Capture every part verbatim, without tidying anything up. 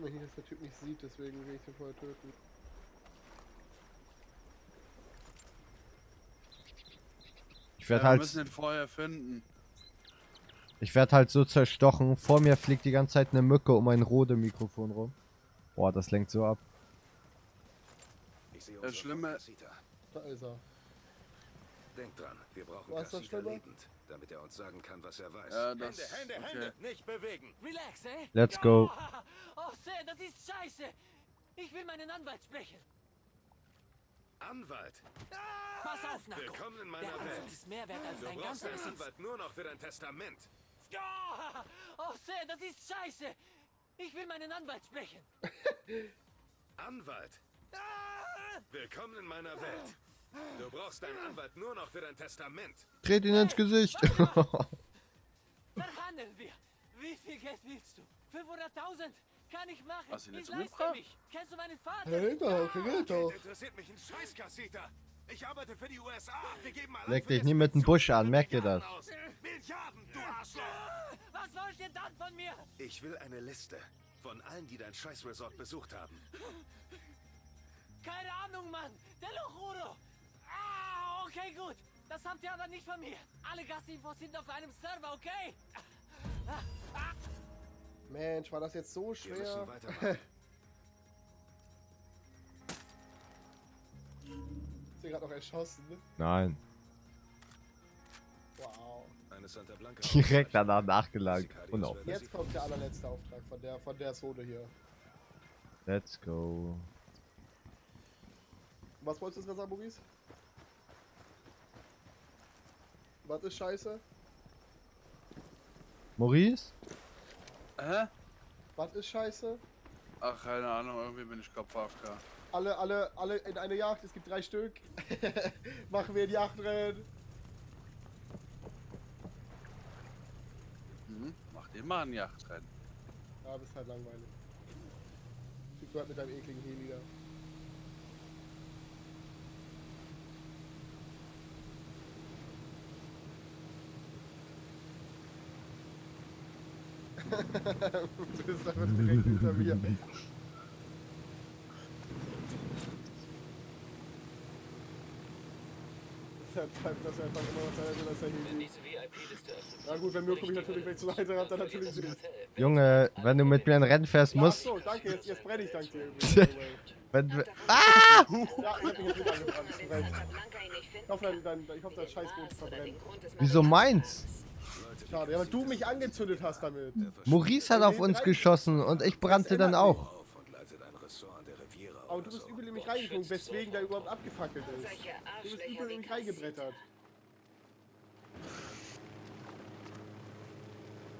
wundert mich nicht, dass der Typ mich sieht, deswegen will ich den vorher töten. Ich werde ja, halt. Wir müssen den vorher finden. Ich werde halt so zerstochen. Vor mir fliegt die ganze Zeit eine Mücke um ein Rode-Mikrofon rum. Boah, das lenkt so ab. Das Schlimme. Da ist er. Denk dran, wir brauchen Kassiter lebend, damit er uns sagen kann, was er weiß. Ja, das, Hände, Hände, okay. Hände, nicht bewegen. Relax, eh? Let's go. Oh, Sam, das ist scheiße. Ich will meinen Anwalt sprechen. Anwalt? Ah, pass auf, Nako. Willkommen in meiner der Welt. Ist mehr wert als du dein brauchst einen Anwalt nur noch für dein Testament. Oh, Sam, das ist scheiße. Ich will meinen Anwalt sprechen. Anwalt? Ah, willkommen in meiner Welt. Du brauchst deinen Anwalt nur noch für dein Testament. Tret ihn ins Gesicht. Verhandeln wir. Wie viel Geld willst du? fünfhunderttausend? Kann ich machen. Was ist jetzt mit dir? Kennst du meinen Vater? Hey, doch, hey, doch. Interessiert mich ein Scheiß, Kassiter. Ich arbeite für die U S A. Wir geben mal. Leck dich nie mit dem Busch an, merkt ihr das? Milliarden, du Arschloch. Was wollt ihr dann von mir? Ich will eine Liste von allen, die dein Scheiß-Resort besucht haben. Keine Ahnung, Mann. Der Lochuro. Ah, okay, gut. Das habt ihr aber nicht von mir. Alle Gastinfos sind auf einem Server, okay? Ah, ah. Mensch, war das jetzt so schwer? Wir müssen weitermachen. Ist hier gerade noch erschossen, ne? Nein. Wow. Eine Santa Blanca. Direkt danach nachgelangt. Und auf. Jetzt kommt der allerletzte Auftrag von der, von der Zone hier. Let's go. Was wolltest du jetzt sagen, Maurice? Was ist scheiße? Maurice? Hä? Was ist scheiße? Ach, keine Ahnung, irgendwie bin ich Kopf A F K. Alle, alle, alle in eine Jagd, es gibt drei Stück. Machen wir die Jagdrennen. Mhm, macht immer ein Jagdrennen. Ja, bist halt langweilig. Du halt mit deinem ekligen Heli da. Du bist einfach direkt hinter mir. Deshalb bleibt das einfach immer was sein, dass er hier. Na gut, wenn Mirko mich natürlich weg zur Seite hat, dann natürlich süß. Junge, wenn du mit mir ein Rennen fährst, ja, musst. Ach so, danke, jetzt, jetzt brenne ich, danke dir irgendwie. Wenn du. Ah! Ja, ich hab mich jetzt wieder angefangen. Ich hoffe, dein, dein, ich hoffe, dein Scheißboot verbrennt. Wieso meins? Schade, ja, weil du mich angezündet hast damit. Maurice hat auf uns geschossen und ich brannte dann auch. Aber du bist übel in mich reingeflogen, weswegen der überhaupt abgefackelt ist. Du bist übel in mich reingebrettert.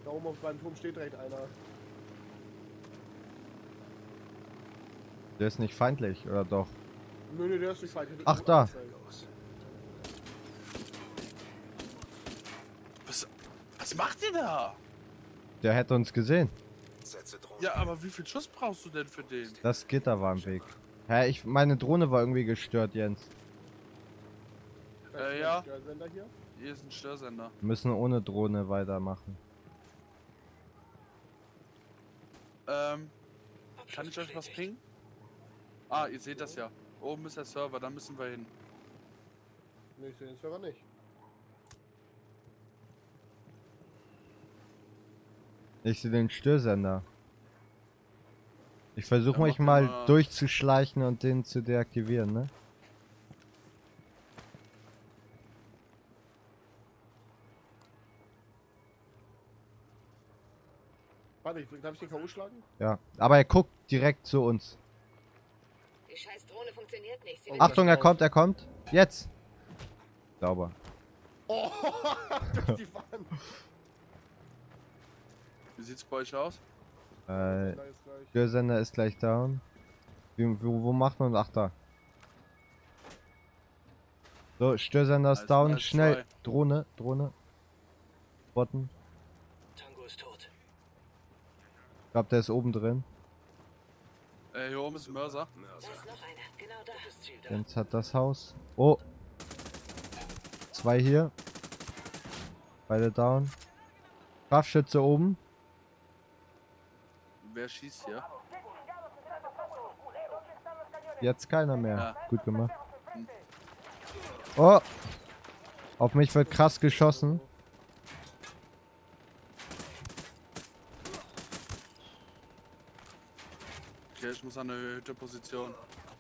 Da oben auf meinem Turm steht direkt einer. Der ist nicht feindlich, oder doch? Nö, nö, der ist nicht feindlich. Ach, da. Was macht ihr da? Der hätte uns gesehen. Ja, aber wie viel Schuss brauchst du denn für den? Das Gitter war im Weg. Hä, ich, meine Drohne war irgendwie gestört, Jens. Äh, ja. Hier ist ein Störsender. Wir müssen ohne Drohne weitermachen. Ähm, kann ich euch was pingen? Ah, ihr seht das ja. Oben ist der Server, da müssen wir hin. Nee, ich sehe den Server nicht. Ich sehe den Störsender. Ich versuche mich mal, mal durchzuschleichen und den zu deaktivieren, ne? Warte, darf ich den K O schlagen? Ja, aber er guckt direkt zu uns. Die scheiß Drohne funktioniert nicht. Sie Achtung, er kommt, er kommt. Jetzt! Sauber. Oh, durch die Wand. Wie sieht's bei euch aus? Äh, der Sender ist gleich down. Wie, wo, wo macht man? Ach, da. So, Störsender ist down. Schnell. Drohne, Drohne. Botten. Tango ist tot. Ich glaube, der ist oben drin. Äh, hier oben ist ein Mörser. Jens hat das Haus. Oh. Zwei hier. Beide down. Kraftschütze oben. Wer schießt hier? Jetzt keiner mehr. Ja. Gut gemacht. Oh! Auf mich wird krass geschossen. Okay, ich muss an eine erhöhte Position.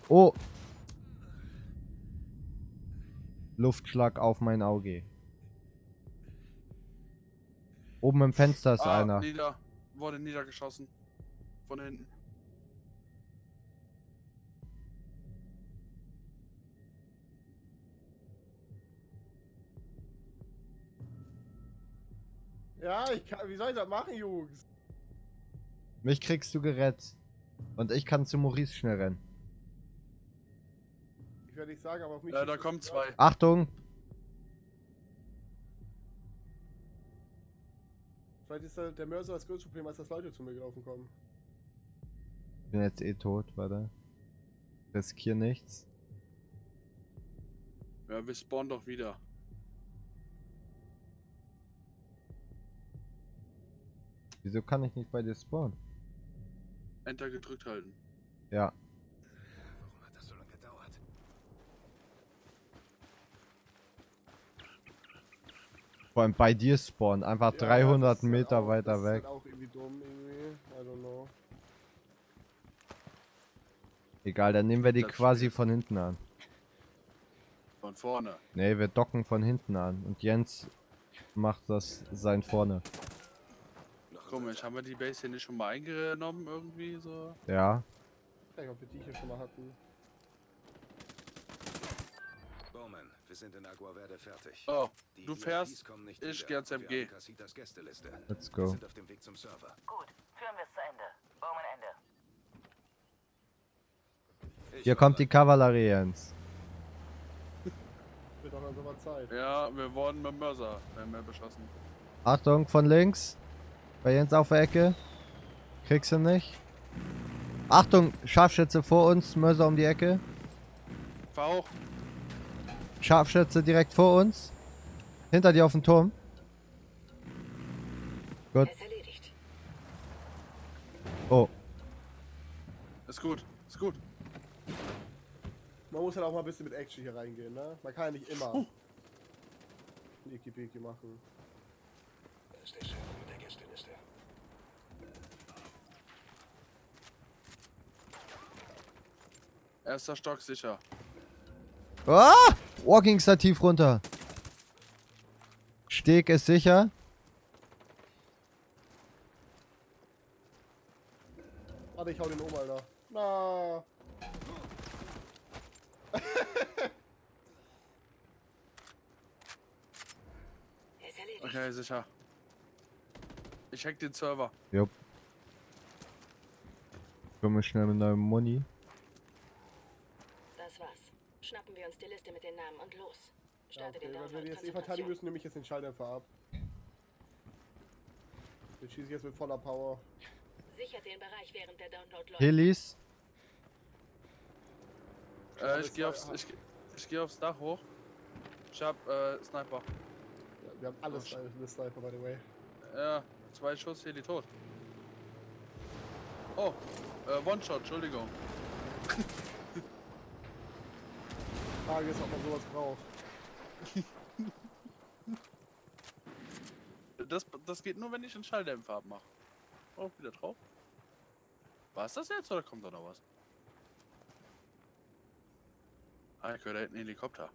Oh! Luftschlag auf mein Auge. Oben im Fenster ist ah, einer. Nieder. Wurde niedergeschossen. Von hinten. Ja, ich kann, wie soll ich das machen, Jungs? Mich kriegst du gerettet. Und ich kann zu Maurice schnell rennen. Ich werde nicht sagen, aber auf mich... Ja, da kommen zwei. Achtung! Vielleicht ist der Mörser das größte Problem, als dass Leute zu mir gelaufen kommen. Ich bin jetzt eh tot, warte. Riskier nichts. Ja, wir spawnen doch wieder. Wieso kann ich nicht bei dir spawnen? Enter gedrückt halten. Ja. Warum hat das so lange gedauert? Vor allem bei dir spawnen, einfach ja, dreihundert Meter halt auch, weiter das weg. Ist halt auch irgendwie dumm irgendwie. I don't know. Egal, dann nehmen wir die das quasi steht. Von hinten an. Von vorne? Ne, wir docken von hinten an und Jens macht das sein vorne. Komisch, haben wir die Base hier nicht schon mal eingenommen irgendwie so? Ja. Vielleicht, ob wir die hier schon mal hatten. Bowman, wir sind in Agua Verde fertig. Oh, die du fährst, nicht ich gehe ans M G. Let's go. Wir sind auf dem Weg zum Server. Gut, führen wir es zu Ende. Bowman, Ende. Ich hier kommt die Kavallerie, Jens. Wird auch langsam mal Zeit. Ja, wir wurden mit dem Mörser, wenn wir beschossen. Achtung, von links. Bei Jens auf der Ecke. Kriegst du nicht. Achtung, Scharfschütze vor uns, Mörser um die Ecke. Bauch. Scharfschütze direkt vor uns. Hinter dir auf dem Turm. Gut. Ist erledigt. Oh. Ist gut, ist gut. Man muss halt auch mal ein bisschen mit Action hier reingehen, ne? Man kann ja nicht immer uh. ein Iki-Piki machen. Das ist der Chef mit der Gästeliste. Erster Stock sicher. Ah! Oh, ging's da tief runter. Steg ist sicher. Warte, ich hau den um, Alter. Na. Okay, sicher. Ich hack den Server. Jupp. Komm mal schnell mit neuem Money. Das war's. Schnappen wir uns die Liste mit den Namen und los. Starte ja, okay, den Download. Wenn wir jetzt eh verteidigen müssen, nehme ich jetzt den Schalldämpfer ab. Den schieße ich jetzt mit voller Power. Sichert den Bereich während der Download läuft. Helis. Äh, ich gehe aufs, ich, ich geh aufs Dach hoch. Ich hab äh, Sniper. Ja, wir haben alles mit Sniper, by the way. Ja. Zwei Schuss, hier die tot. Oh, äh, One-Shot, Entschuldigung. Frage ist, ob man sowas braucht. Das, das geht nur, wenn ich einen Schalldämpfer abmache. Oh, wieder drauf. War es das jetzt oder kommt da noch was? Ah, ich höre da hinten einen Helikopter.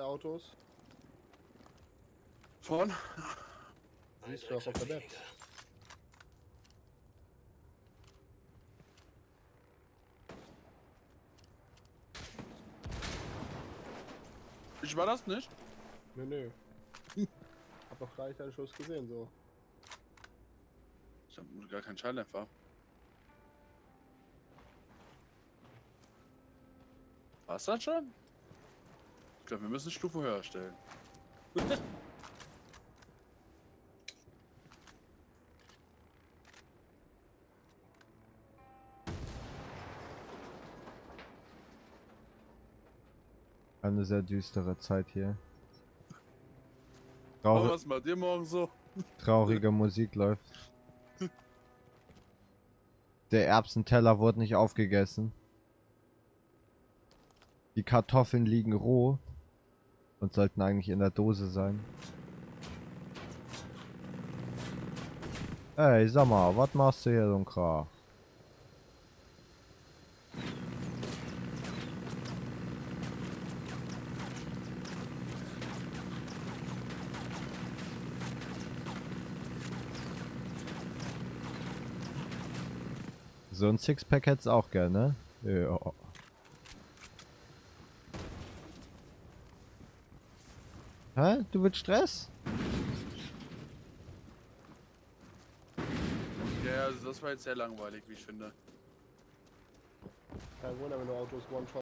Autos. Vorn? Siehst du auch auf der Map. Ich war das nicht? Nö, nö. Hab doch gar nicht einen Schuss gesehen, so. Ich hab gar keinen Schalldämpfer. War's das schon? Ich glaube, wir müssen eine Stufe höher stellen. Eine sehr düstere Zeit hier. Traurig, was bei dir morgen so? Traurige Musik läuft. Der Erbsenteller wurde nicht aufgegessen. Die Kartoffeln liegen roh und sollten eigentlich in der Dose sein. Ey, sag mal, was machst du hier so ein Krach? So ein Sixpack hätt's auch gerne. Ja. Hä? Du willst Stress? Ja, also das war jetzt sehr langweilig, wie ich finde. Kein Wunder, wenn du Autos one-shot